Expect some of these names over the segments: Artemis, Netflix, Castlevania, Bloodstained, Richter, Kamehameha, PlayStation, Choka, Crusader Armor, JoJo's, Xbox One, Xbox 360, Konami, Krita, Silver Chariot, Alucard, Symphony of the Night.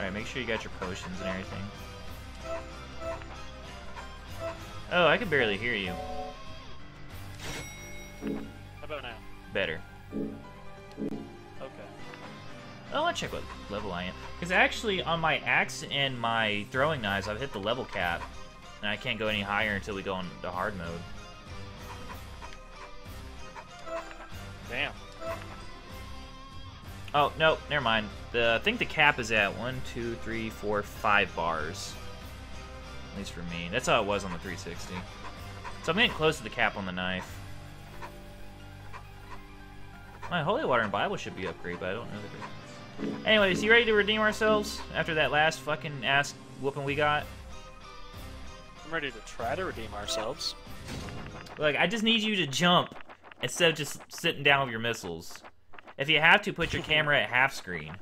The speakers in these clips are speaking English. Alright, make sure you got your potions and everything. Oh, I can barely hear you. How about now? Better. Okay. Oh, I'll check what level I am. Because actually, on my axe and my throwing knives, I've hit the level cap. And I can't go any higher until we go into hard mode. Damn. Oh, no, never mind. I think the cap is at 1, 2, 3, 4, 5 bars. At least for me. That's how it was on the 360. So I'm getting close to the cap on the knife. My holy water and Bible should be upgraded, but I don't know the difference. Anyways, you ready to redeem ourselves after that last fucking ass whooping we got? I'm ready to try to redeem ourselves. Look, I just need you to jump instead of just sitting down with your missiles. If you have to, put your camera at half screen.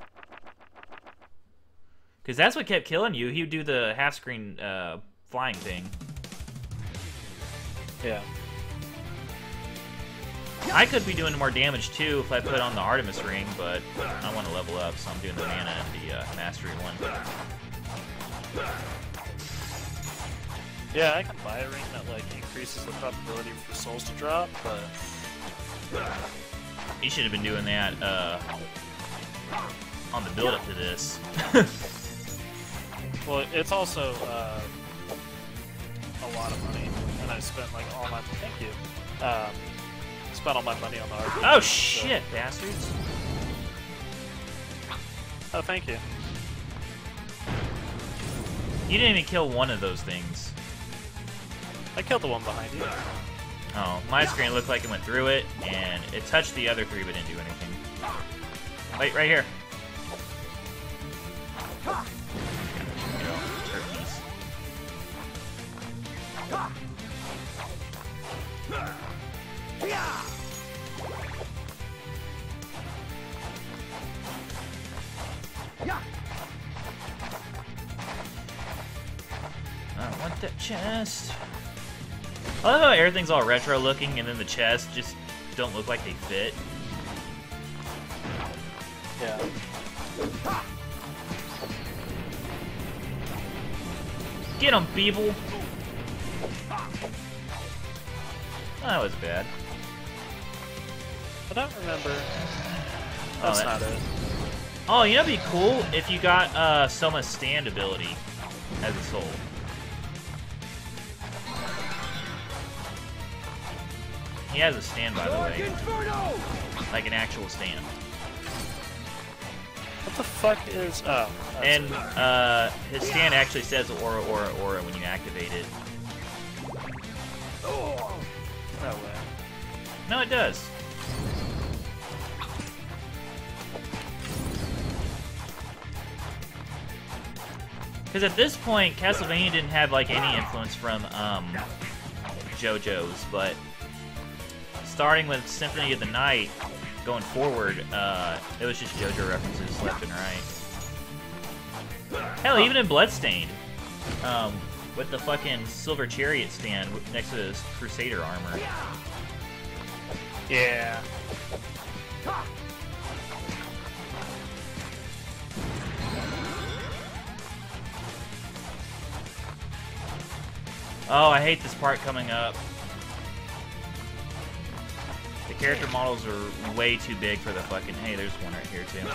Because that's what kept killing you. He would do the half screen flying thing. Yeah. I could be doing more damage too if I put on the Artemis ring, but I want to level up, so I'm doing the mana and the mastery one. Yeah, I can buy a ring that like increases the probability for souls to drop, but you should have been doing that on the build-up to this. Well, it's also a lot of money, and I spent like all my spent all my money on the RPG. Oh shit, so. Bastards! Oh, thank you. You didn't even kill one of those things. I killed the one behind you. Oh, my screen looked like it went through it, and it touched the other three but didn't do anything. Wait, right here. I don't want that chest. I love how everything's all retro looking and then the chests just don't look like they fit. Yeah. Get him, Beeble! That was bad. I don't remember. That's not it. Oh, you know what'd be cool? If you got Soma's stand ability as a soul. He has a stand, by the way. Like an actual stand. What the fuck is... Oh. And his stand actually says aura when you activate it. Oh. No way. No, it does. Because at this point, Castlevania didn't have like any influence from JoJo's, but starting with Symphony of the Night, going forward, it was just JoJo references left and right. Hell, even in Bloodstained, with the fucking Silver Chariot stand next to his Crusader Armor. Yeah. Oh, I hate this part coming up. The character models are way too big for the fucking... Hey, there's one right here, too.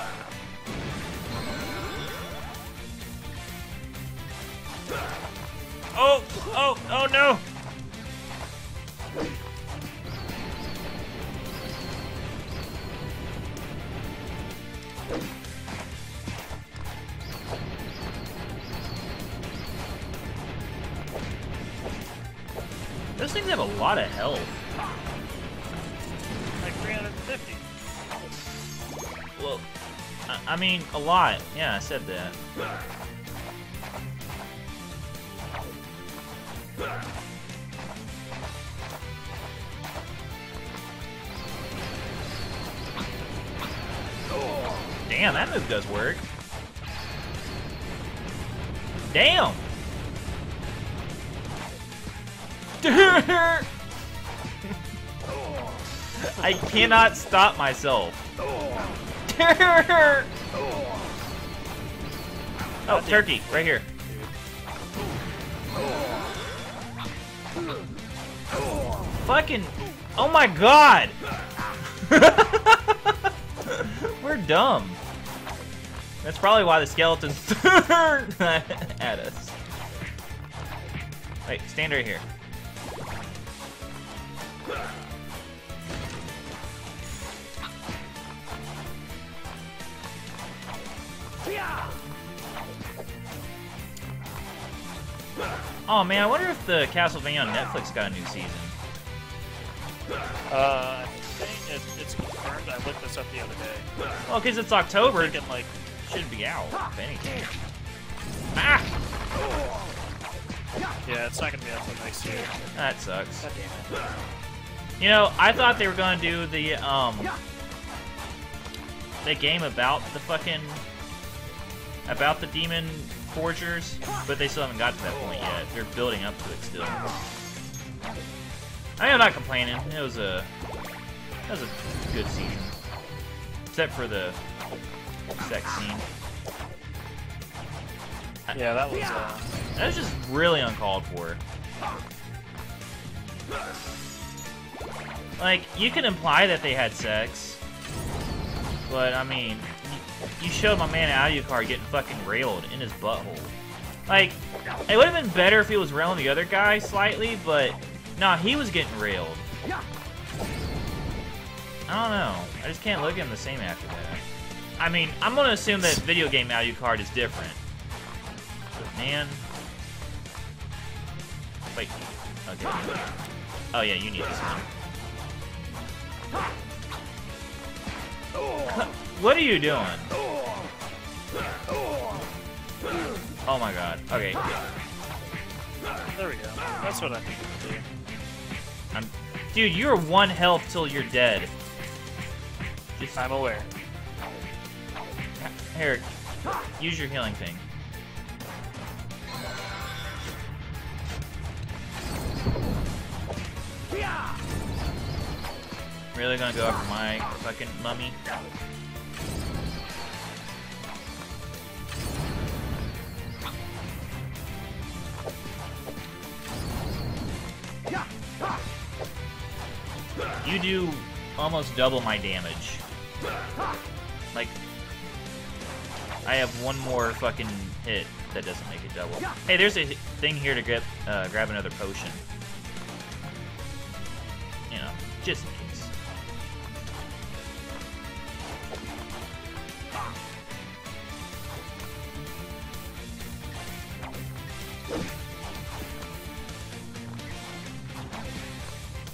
Oh! Oh! Oh, no! Those things have a lot of health. Like 350. Well, I mean, a lot. Yeah, I said that. Damn, that move does work. Damn! I cannot stop myself. Oh, turkey, right here. Fucking... Oh my god! We're dumb. That's probably why the skeletons turned at us. Wait, stand right here. Oh man, I wonder if the Castlevania on Netflix got a new season. I think it's confirmed. I looked this up the other day. Well, because it's October, it can, like, should be out, if anything. Ah! Yeah, it's not gonna be out till next year. That sucks. God damn it. You know, I thought they were gonna do the game about the fucking... about the demon forgers, but they still haven't got to that point yet. They're building up to it still. I mean, I'm not complaining. It was a... that was a good scene. Except for the sex scene. Yeah, that was... that was just really uncalled for. Like, you can imply that they had sex. But, I mean... you showed my man Alucard getting fucking railed in his butthole. Like, it would've been better if he was railing the other guy slightly, but... nah, he was getting railed. I don't know. I just can't look at him the same after that. I mean, I'm gonna assume that video game Alucard is different. But man... wait. Okay. Oh yeah, you need this one. What are you doing? Oh my god. Okay. There we go. That's what I think we'll do. Dude, you're one health till you're dead. Just... I'm aware. Here, use your healing thing. Really gonna go after my fucking mummy? You do almost double my damage. Like, I have one more fucking hit that doesn't make it double. Hey, there's a thing here to grab another potion. You know, just in case.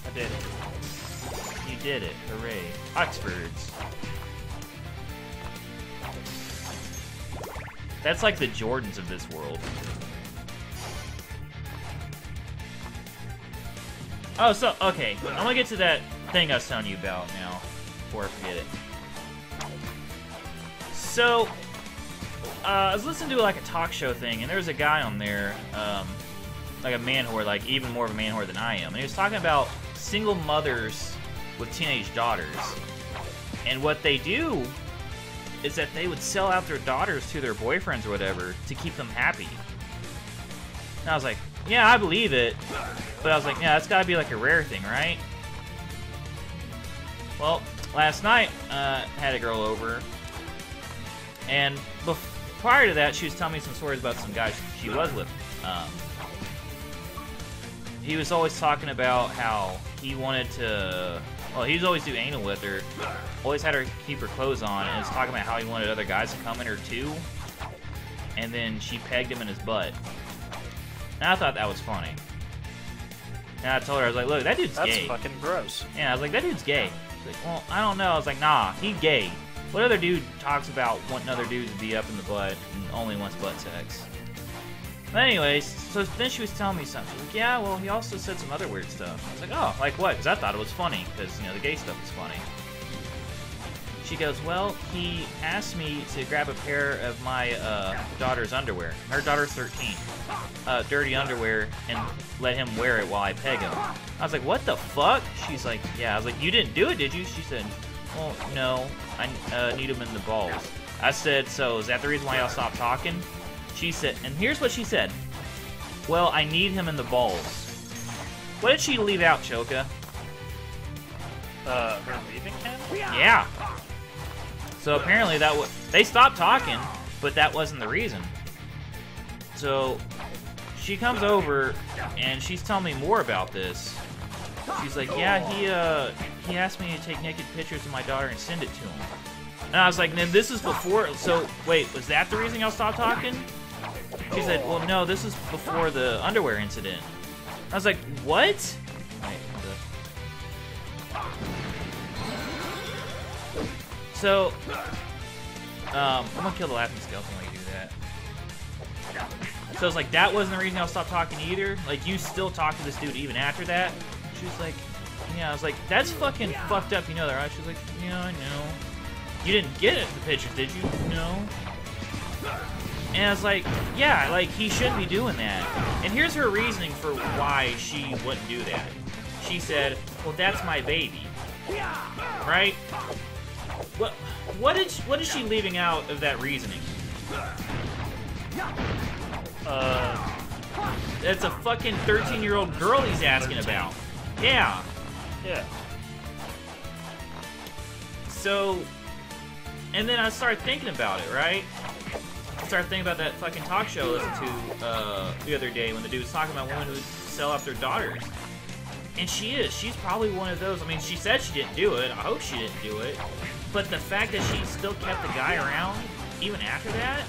I did it. Did it. Hooray. Oxfords. That's like the Jordans of this world. Oh, so, okay. I'm gonna get to that thing I was telling you about now, before I forget it. So, I was listening to like a talk show thing, and there was a guy on there, like a man whore, like even more of a man whore than I am, and he was talking about single mothers with teenage daughters. And what they do is that they would sell out their daughters to their boyfriends or whatever to keep them happy. And I was like, yeah, I believe it. But I was like, yeah, that's gotta be like a rare thing, right? Well, last night, I had a girl over. And prior to that, she was telling me some stories about some guy she was with. He was always talking about how he wanted to... well, he was always doing anal with her. Always had her keep her clothes on, and was talking about how he wanted other guys to come in her too. And then she pegged him in his butt. And I thought that was funny. And I told her, I was like, look, that dude's gay. That's fucking gross. Yeah, I was like, that dude's gay. She's like, well, I don't know. I was like, nah, he gay. What other dude talks about wanting other dudes to be up in the butt and only wants butt sex? But anyways, so then she was telling me something. She was like, yeah, well, he also said some other weird stuff. I was like, oh, like what? Because I thought it was funny, because, you know, the gay stuff was funny. She goes, well, he asked me to grab a pair of my daughter's underwear. Her daughter's 13. Dirty underwear, and let him wear it while I peg him. I was like, what the fuck? She's like, yeah. I was like, you didn't do it, did you? She said, well, no, I need him in the balls. I said, so is that the reason why y'all stopped talking? She said, and here's what she said. Well, I need him in the balls. What did she leave out, Choka? Her leaving him? Yeah. So apparently that was... They stopped talking, but that wasn't the reason. So she comes over, and she's telling me more about this. She's like, yeah, he asked me to take naked pictures of my daughter and send it to him. And I was like, then this is before... So, wait, was that the reason y'all stopped talking? She said, well, no, this is before the underwear incident. I was like, what? So, I'm gonna kill the laughing skeleton while you do that. So I was like, that wasn't the reason I stopped talking either. Like, you still talk to this dude even after that. She was like, yeah. I was like, that's fucking fucked up, you know that, right? She was like, yeah, I know. You didn't get it, the picture, did you? No. And I was like, yeah, like, he should be doing that. And here's her reasoning for why she wouldn't do that. She said, well, that's my baby. Right? What is she leaving out of that reasoning? That's a fucking 13-year-old girl he's asking about. Yeah. Yeah. So, and then I started thinking about it, right? Start thinking about that fucking talk show I listened to the other day when the dude was talking about women who would sell off their daughters. And she is. She's probably one of those. I mean, she said she didn't do it. I hope she didn't do it. But the fact that she still kept the guy around even after that,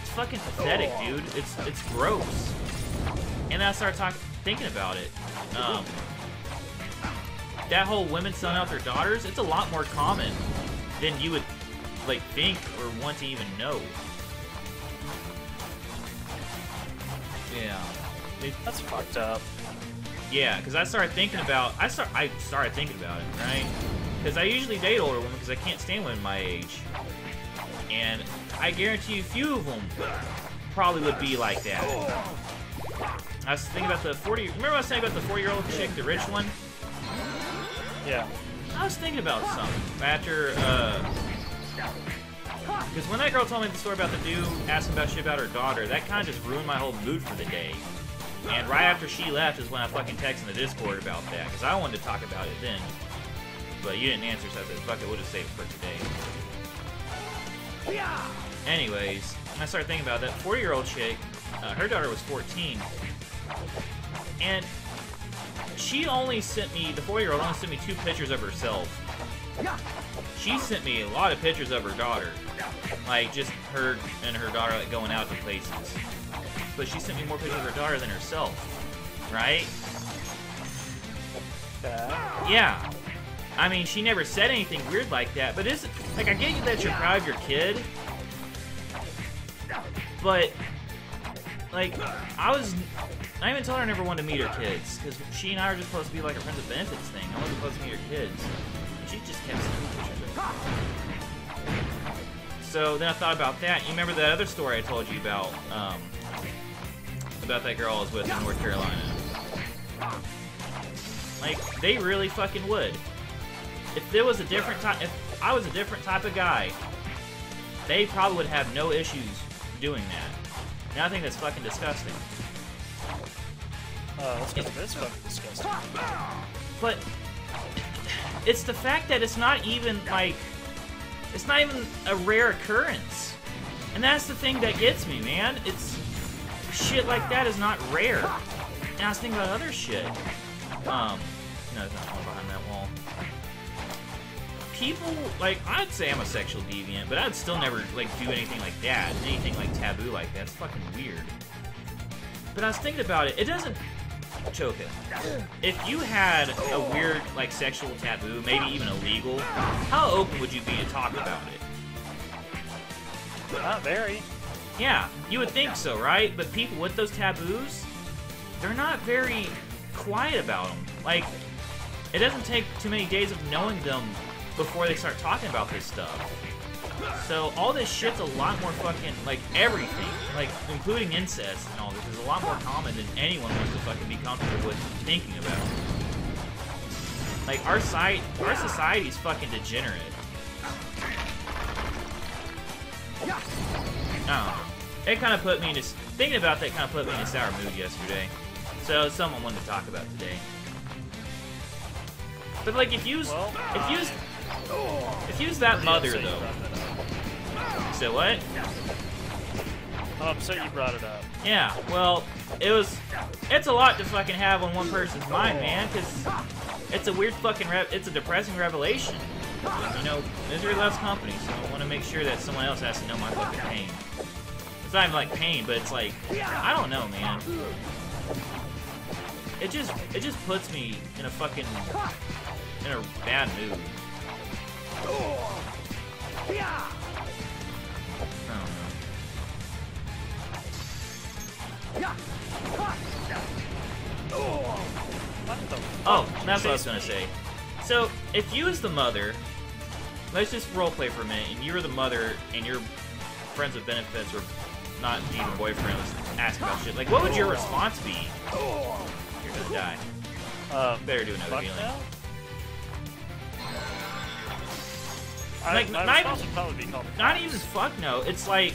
it's fucking pathetic, dude. It's gross. And then I started thinking about it. That whole women selling off their daughters, it's a lot more common than you would like think or want to even know. Yeah, that's fucked up. Yeah, because I started thinking about it, right? Because I usually date older women because I can't stand women my age, and I guarantee you, few of them probably would be like that. I was thinking about the 40. Remember I was saying about the 40-year-old chick, the rich one? Yeah. I was thinking about something after because when that girl told me the story about the dude asking about shit about her daughter, that kind of just ruined my whole mood for the day. And right after she left is when I fucking texted the Discord about that, because I wanted to talk about it then. But you didn't answer, so I said, fuck it, we'll just save it for today. Anyways, I started thinking about that 40-year-old chick, her daughter was 14, and she only sent me, the 40-year-old only sent me 2 pictures of herself. She sent me a lot of pictures of her daughter, like just her and her daughter like going out to places. But she sent me more pictures of her daughter than herself, right? Yeah. I mean, she never said anything weird like that, but it's like I get that you're proud of your kid, but like I even told her I never wanted to meet her kids because she and I were just supposed to be like a friends with benefits thing. I wasn't supposed to meet her kids. She just kept sending pictures of her. So then I thought about that. You remember that other story I told you about that girl I was with in North Carolina? Like, they really fucking would. If there was a different type, if I was a different type of guy, they probably would have no issues doing that. Now I think that's fucking disgusting. That's because it's fucking disgusting. But it's the fact that it's not even, like, it's not even a rare occurrence. And that's the thing that gets me, man. It's, shit like that is not rare. And I was thinking about other shit. No, there's not one behind that wall. People, like, I'd say I'm a sexual deviant, but I'd still never, like, do anything like that. Anything, like, taboo like that. It's fucking weird. But I was thinking about it. It doesn't... Choka, if you had a weird, like, sexual taboo, maybe even illegal, how open would you be to talk about it? Not very. Yeah, you would think so, right? But people with those taboos, they're not very quiet about them. Like, it doesn't take too many days of knowing them before they start talking about this stuff. So all this shit's a lot more fucking, like, everything, like, including incest and all this, is a lot more common than anyone wants to fucking be comfortable with thinking about. Like, our society's fucking degenerate. Oh. It kind of put me in a... Thinking about that kind of put me in a sour mood yesterday. So it's something I wanted to talk about today. But like, if you's that mother though. So what? Oh, I'm sorry you brought it up. Yeah, well, it's a lot to fucking have on one person's mind, man, because it's a weird fucking, it's a depressing revelation. And, you know, misery loves company, so I want to make sure that someone else has to know my fucking pain. It's not even like pain, but it's like, I don't know, man. It just puts me in a fucking, in a bad mood. I don't know. Oh, that's what I was gonna say. So, if you as the mother, let's just roleplay for a minute, and you're the mother, and your friends with benefits or not even boyfriend was asking about shit. Like, what would your response be? You're gonna die. Better do another healing. Like, not even just fuck no. It's like,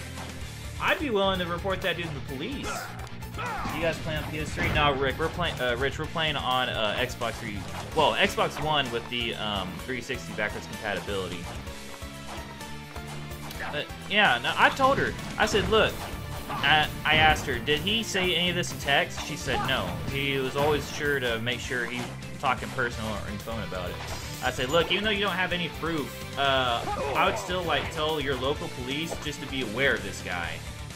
I'd be willing to report that dude to the police. You guys playing on PS3? No, Rick, we're playing on Xbox 3. Well, Xbox One with the 360 backwards compatibility. But yeah, no, I told her. I said, look, I asked her, did he say any of this in text? She said no. He was always sure to make sure he talked in person or in phone about it. I said, look, even though you don't have any proof, I would still like tell your local police just to be aware of this guy.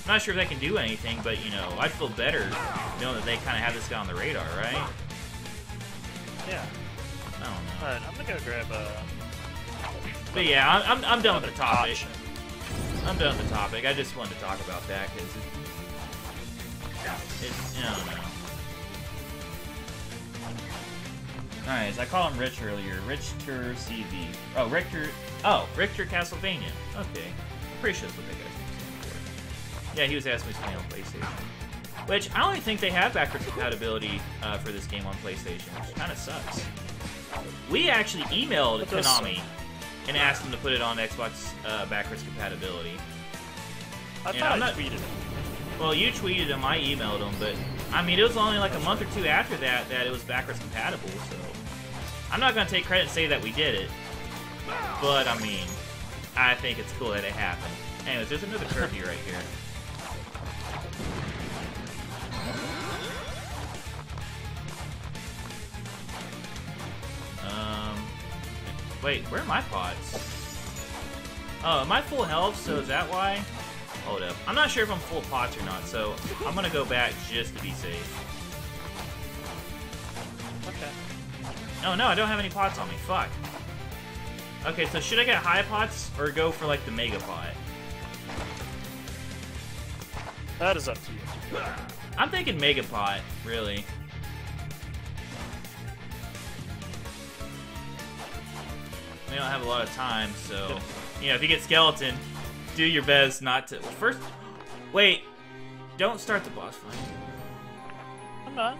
I'm not sure if they can do anything, but, you know, I'd feel better knowing that they kind of have this guy on the radar, right? Yeah. I don't know. Alright, I'm gonna go grab a... But yeah, I'm done with the topic. I'm done with the topic. I just wanted to talk about that, because it's... I don't know. Alright, so I call him Rich earlier. Richter CV. Oh, Richter. Oh, Richter Castlevania. Okay. I'm pretty sure that's what that guy's name is. Yeah, he was asking me to play on PlayStation. Which, I only think they have backwards compatibility for this game on PlayStation, which kind of sucks. We actually emailed Konami and asked them to put it on Xbox backwards compatibility. I thought I tweeted it. Well, you tweeted him, I emailed him, but I mean, it was only like a month or two after that that it was backwards compatible, so. I'm not gonna take credit and say that we did it, but I mean, I think it's cool that it happened. Anyways, there's another curfew right here. Wait, where are my pots? Oh, am I full health? So is that why? Hold up, I'm not sure if I'm full pots or not, so I'm gonna go back just to be safe. Okay. Oh no, I don't have any pots on me. Fuck. Okay, so should I get high pots or go for like the mega pot? That is up to you. I'm thinking mega pot, really. We don't have a lot of time, so you know if you get skeleton, do your best not to. Well, first, wait. Don't start the boss fight. I'm not.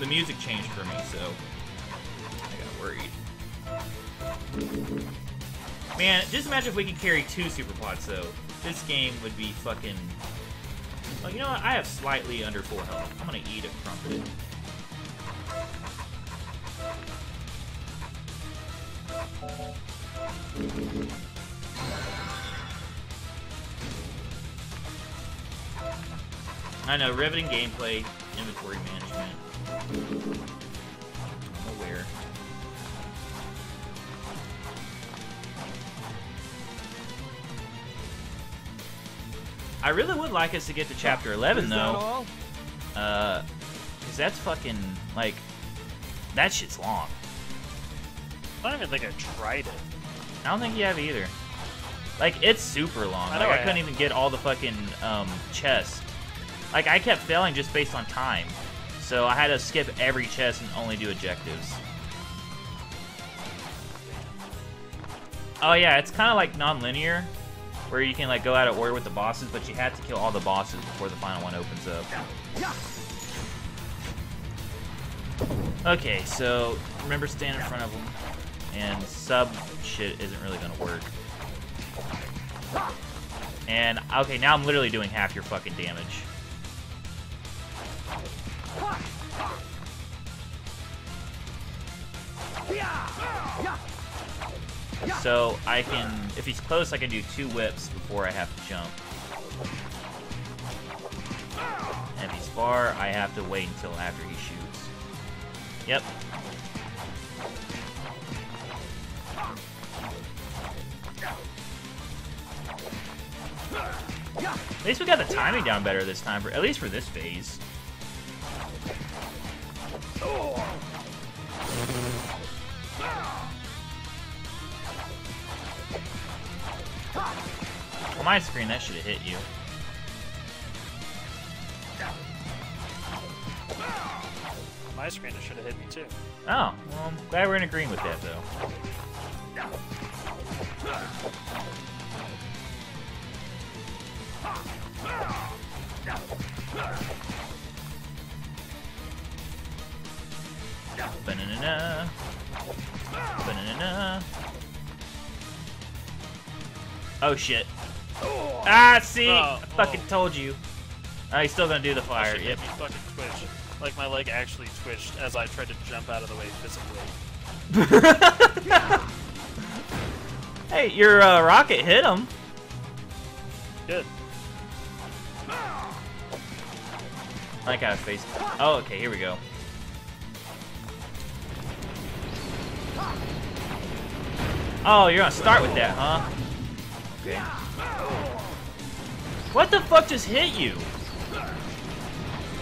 The music changed for me, so I got worried. Man, just imagine if we could carry two super pods, though. This game would be fucking... Oh, you know what? I have slightly under 4 health. I'm gonna eat a crumpet. I know, riveting gameplay, inventory management. Aware. I really would like us to get to chapter 11 though. Cause that's fucking like that shit's long. I don't even think I tried it. I don't think you have either. Like it's super long. Like I couldn't even get all the fucking chests. Like I kept failing just based on time. So I had to skip every chest and only do objectives. Oh yeah, it's kind of like non-linear, where you can like go out of order with the bosses, but you have to kill all the bosses before the final one opens up. Okay, so remember stand in front of them, and sub shit isn't really gonna work. And, okay, now I'm literally doing half your fucking damage. So, I can... If he's close, I can do two whips before I have to jump. And if he's far, I have to wait until after he shoots. Yep. At least we got the timing down better this time, at least for this phase. On my screen, that should have hit you. On my screen, it should have hit me too. Oh, well, I'm glad we're in agreement with that, though. Banana, banana. Oh shit! Ah, see, I fucking told you. Oh, he's still gonna do the fire. Yep. Made me fucking twitch. Like my leg actually twitched as I tried to jump out of the way physically. Hey, your rocket hit him. Good. I got a face. Oh, okay, here we go. Oh, you're gonna start with that, huh? Okay. What the fuck just hit you?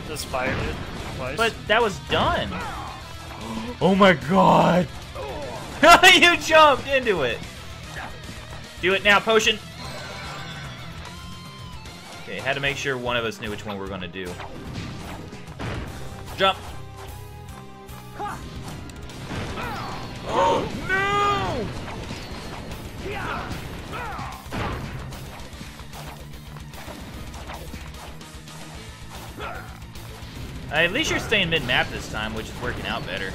Just fired it twice. But that was done. Oh my god! You jumped into it. Do it now, potion. Okay, had to make sure one of us knew which one we were gonna do. Jump! Oh no! At least you're staying mid-map this time, which is working out better.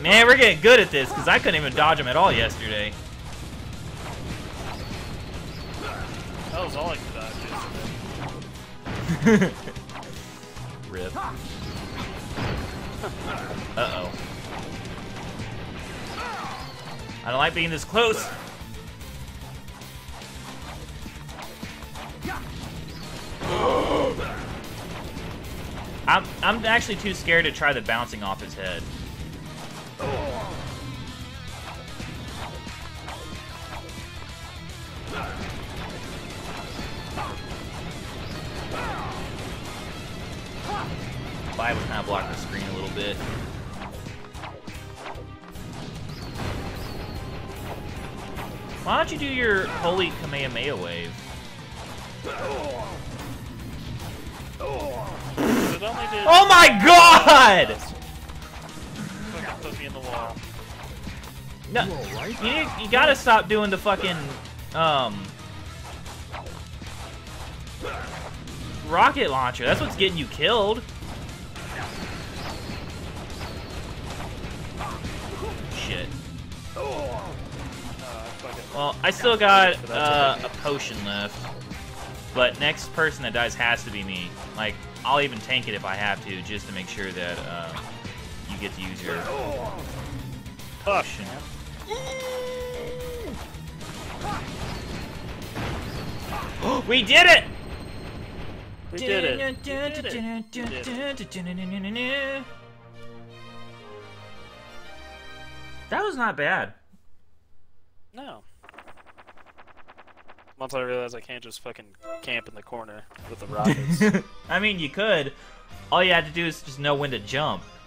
Man, we're getting good at this, because I couldn't even dodge him at all yesterday. That was all I could dodge yesterday. Rip. Uh-oh. I don't like being this close. I'm actually too scared to try the bouncing off his head. I would kind of block the screen a little bit. Why don't you do your holy Kamehameha wave? Oh my god! Fucking put me in the wall. No, you gotta stop doing the fucking rocket launcher. That's what's getting you killed. Shit. Well, I still got a potion left, but next person that dies has to be me. Like, I'll even tank it if I have to, just to make sure that you get to use your potion. We did it! We did it! That was not bad. No. Once I realized I can't just fucking camp in the corner with the rockets. I mean, you could. All you had to do is just know when to jump.